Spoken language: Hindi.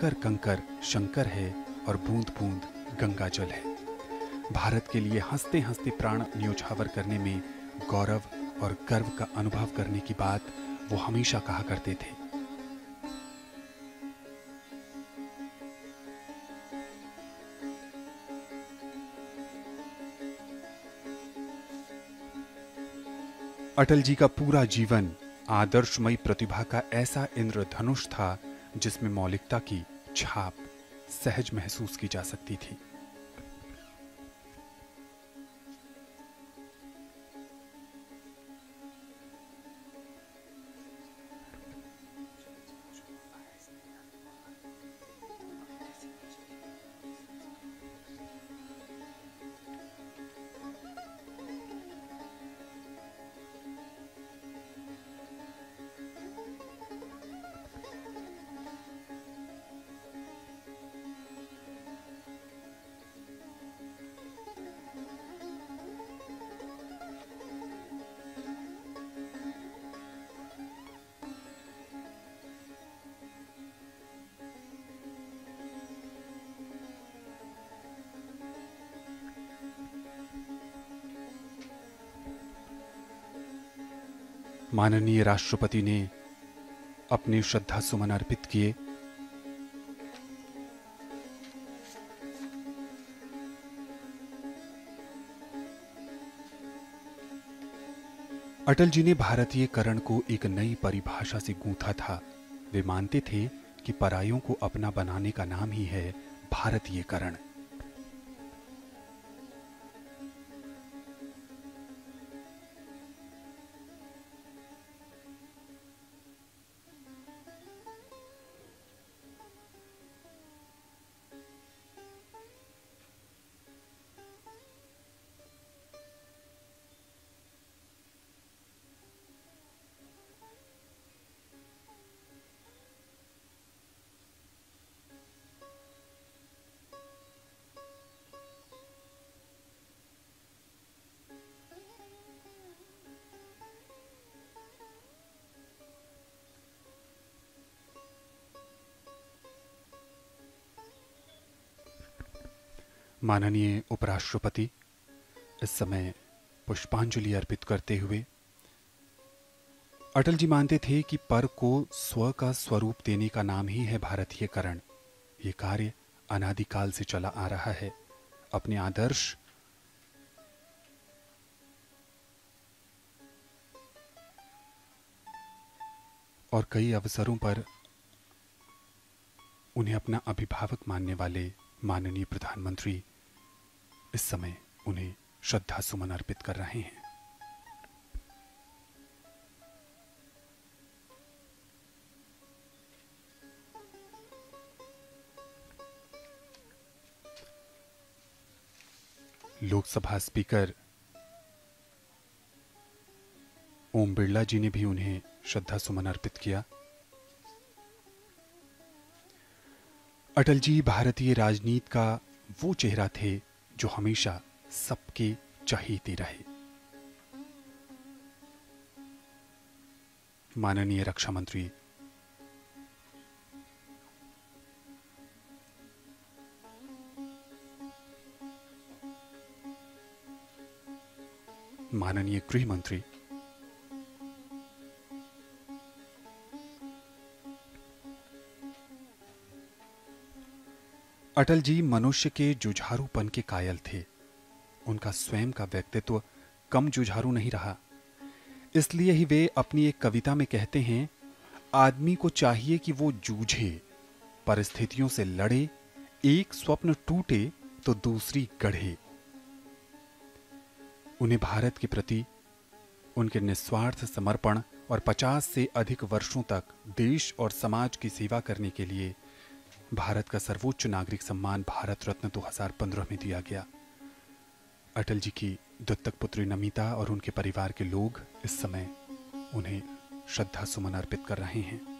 कंकर कंकर शंकर है और बूंद बूंद गंगा जल है। भारत के लिए हंसते हंसते प्राण न्योछावर करने में गौरव और गर्व का अनुभव करने की बात वो हमेशा कहा करते थे। अटल जी का पूरा जीवन आदर्शमयी प्रतिभा का ऐसा इंद्रधनुष था जिसमें मौलिकता की छाप सहज महसूस की जा सकती थी। माननीय राष्ट्रपति ने अपने श्रद्धा सुमन अर्पित किए। अटल जी ने भारतीयकरण को एक नई परिभाषा से गूंथा था। वे मानते थे कि परायों को अपना बनाने का नाम ही है भारतीयकरण। माननीय उपराष्ट्रपति इस समय पुष्पांजलि अर्पित करते हुए अटल जी मानते थे कि पर को स्व का स्वरूप देने का नाम ही है भारतीयकरण। ये कार्य अनादिकाल से चला आ रहा है। अपने आदर्श और कई अवसरों पर उन्हें अपना अभिभावक मानने वाले माननीय प्रधानमंत्री इस समय उन्हें श्रद्धा सुमन अर्पित कर रहे हैं। लोकसभा स्पीकर ओम बिड़ला जी ने भी उन्हें श्रद्धा सुमन अर्पित किया। अटल जी भारतीय राजनीति का वो चेहरा थे जो हमेशा सबके चहेते रहे। माननीय रक्षा मंत्री माननीय गृह मंत्री अटल जी मनुष्य के जुझारूपन के कायल थे। उनका स्वयं का व्यक्तित्व कम जुझारू नहीं रहा। इसलिए ही वे अपनी एक कविता में कहते हैं, आदमी को चाहिए कि वो जूझे, परिस्थितियों से लड़े, एक स्वप्न टूटे तो दूसरी गढ़े। उन्हें भारत के प्रति उनके निस्वार्थ समर्पण और 50 से अधिक वर्षों तक देश और समाज की सेवा करने के लिए भारत का सर्वोच्च नागरिक सम्मान भारत रत्न 2015 में दिया गया। अटल जी की दत्तक पुत्री नमिता और उनके परिवार के लोग इस समय उन्हें श्रद्धा सुमन अर्पित कर रहे हैं।